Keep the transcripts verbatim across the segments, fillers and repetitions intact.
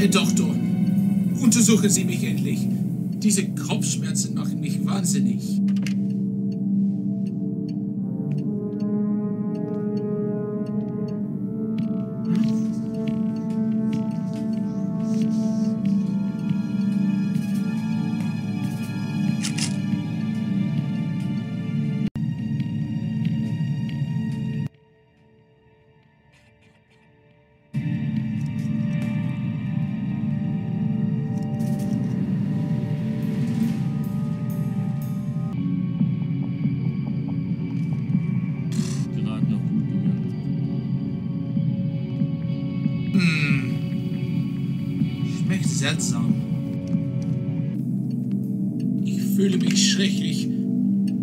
Herr Doktor, untersuchen Sie mich endlich. Diese Kopfschmerzen machen mich wahnsinnig. Seltsam. Ich fühle mich schrecklich.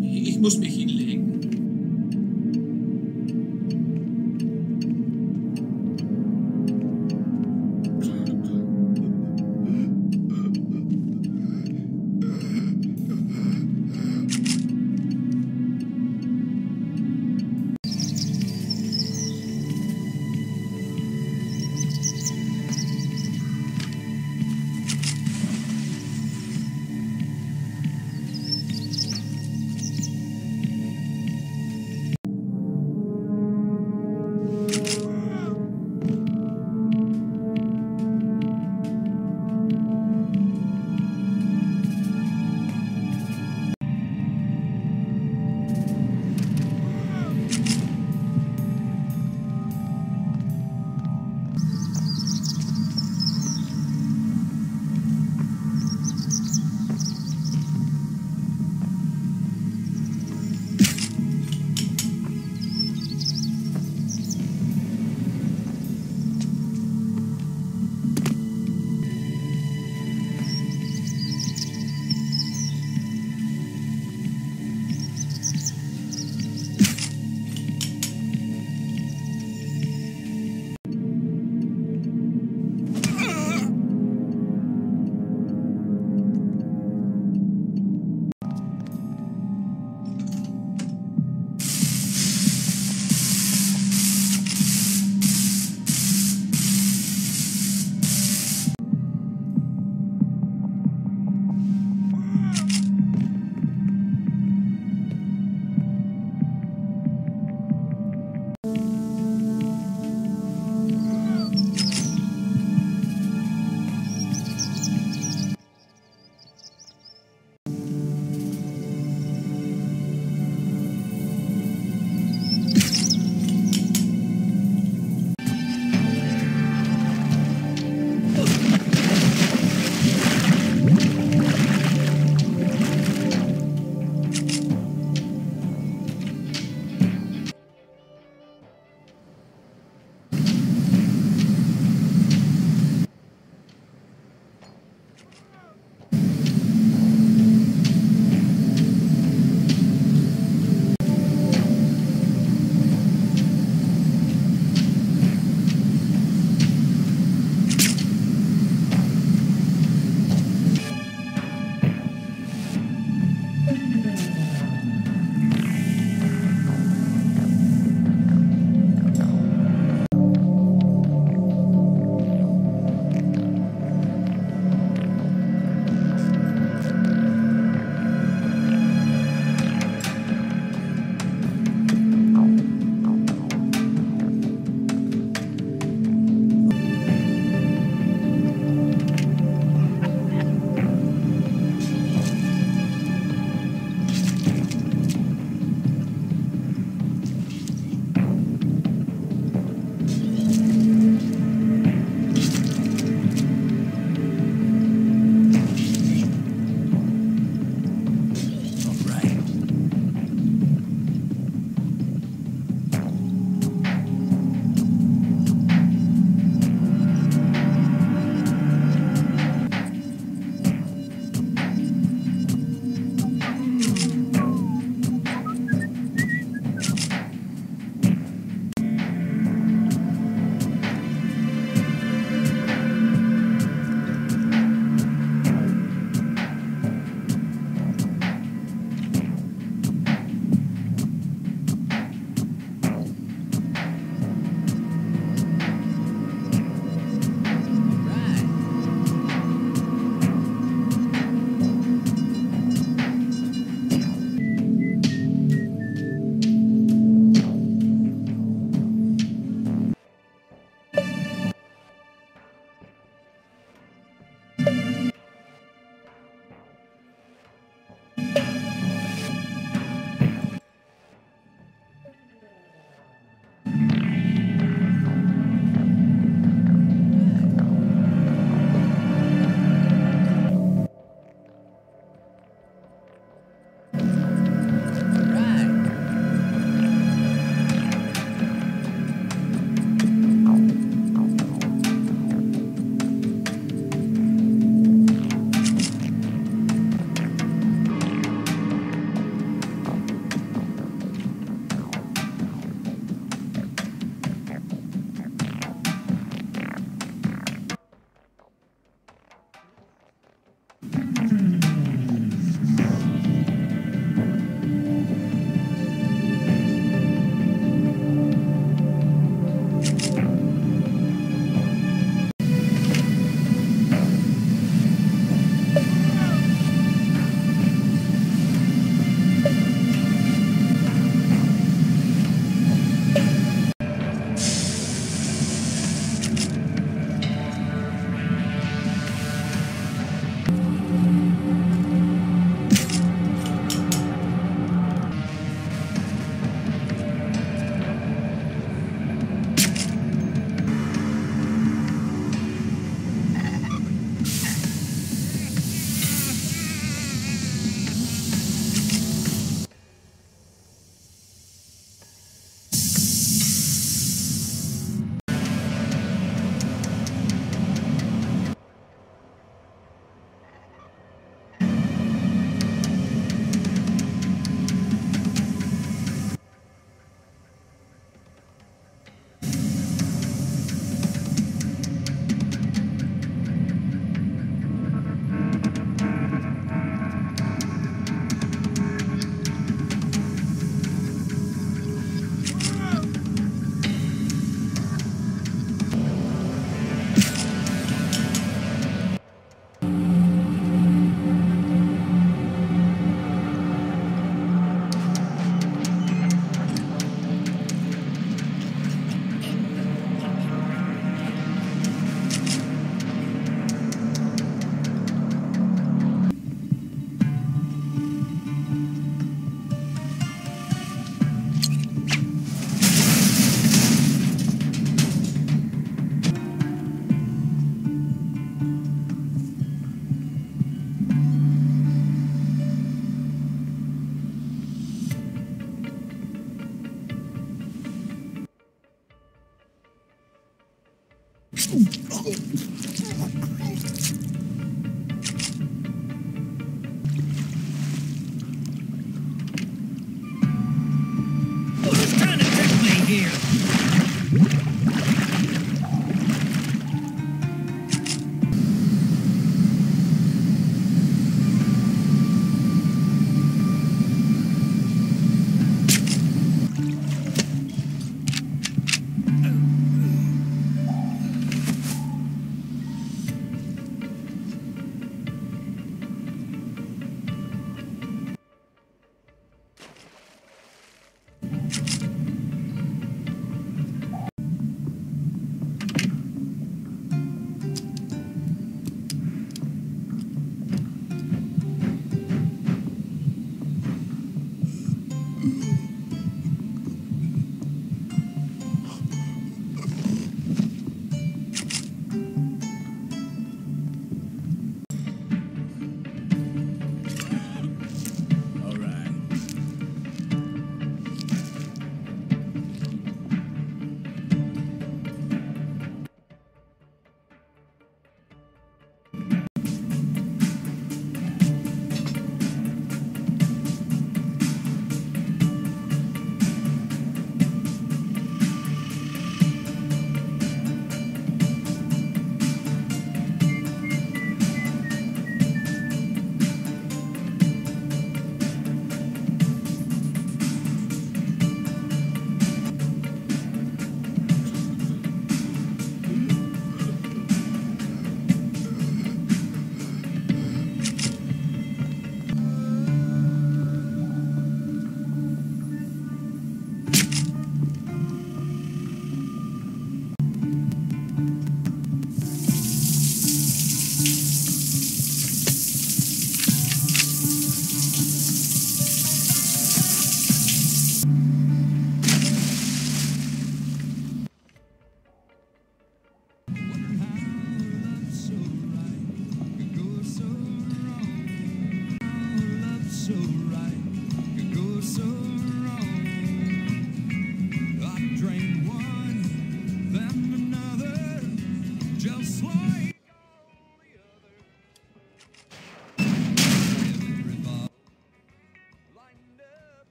Ich muss mich hinlegen.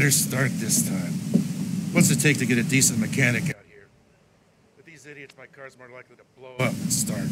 better start this time. What's it take to get a decent mechanic out here? With these idiots, my car's more likely to blow up than start.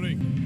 zurück.